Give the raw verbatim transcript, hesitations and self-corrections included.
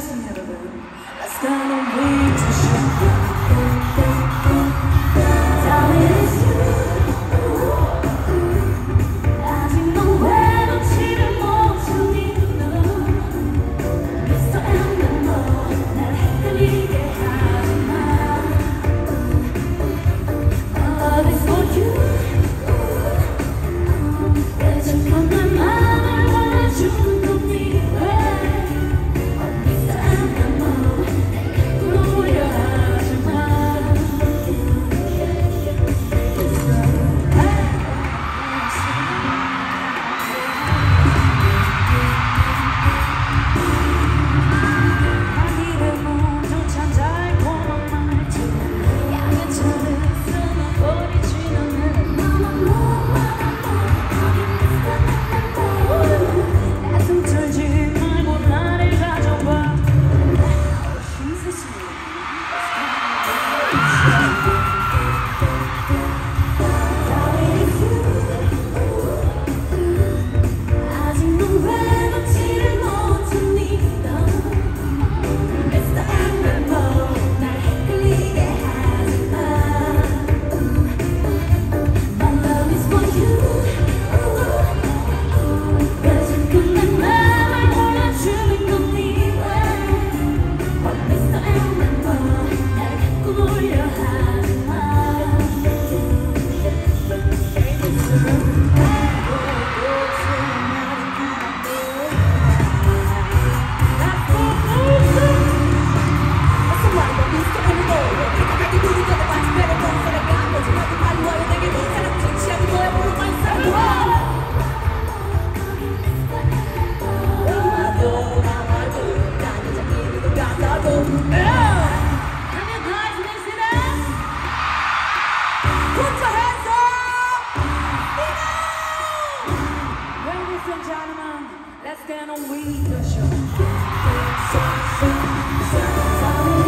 just never been. That's gonna be to show. Darling, it's you. Let's get on with the show.